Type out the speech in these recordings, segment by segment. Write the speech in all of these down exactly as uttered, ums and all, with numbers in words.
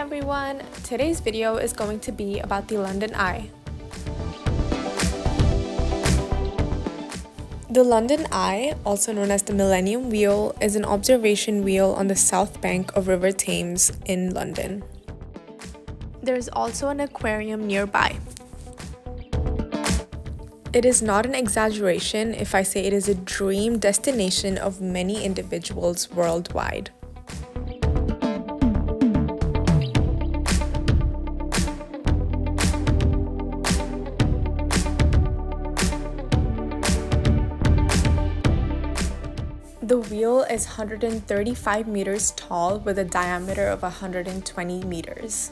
everyone! Today's video is going to be about the London Eye. The London Eye, also known as the Millennium Wheel, is an observation wheel on the South Bank of River Thames in London. There is also an aquarium nearby. It is not an exaggeration if I say it is a dream destination of many individuals worldwide. The wheel is one hundred thirty-five meters tall with a diameter of one hundred twenty meters.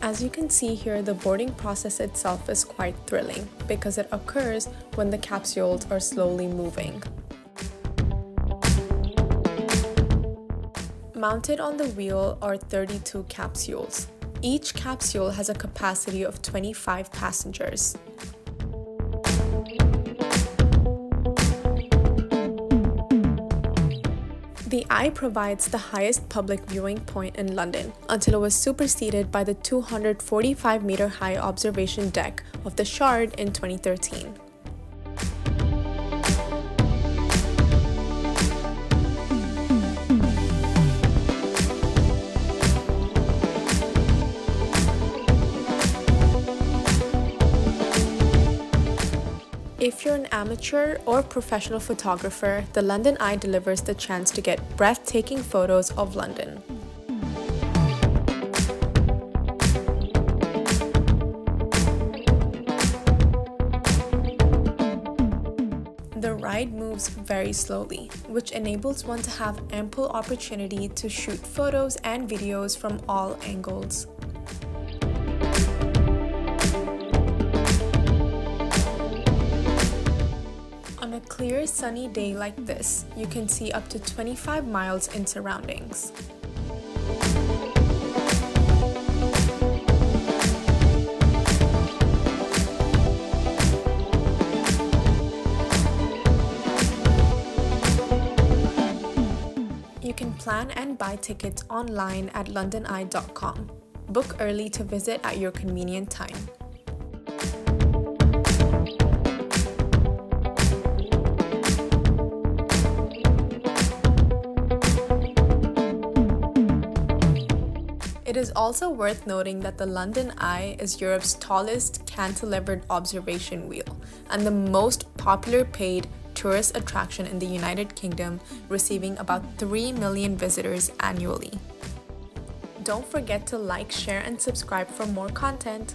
As you can see here, the boarding process itself is quite thrilling because it occurs when the capsules are slowly moving. Mounted on the wheel are thirty-two capsules. Each capsule has a capacity of twenty-five passengers. The Eye provides the highest public viewing point in London until it was superseded by the two hundred forty-five meter high observation deck of The Shard in twenty thirteen. If you're an amateur or professional photographer, the London Eye delivers the chance to get breathtaking photos of London. The ride moves very slowly, which enables one to have ample opportunity to shoot photos and videos from all angles. On a clear sunny day like this, you can see up to twenty-five miles in surroundings. You can plan and buy tickets online at london eye dot com. Book early to visit at your convenient time. It is also worth noting that the London Eye is Europe's tallest cantilevered observation wheel and the most popular paid tourist attraction in the United Kingdom, receiving about three million visitors annually. Don't forget to like, share, and subscribe for more content.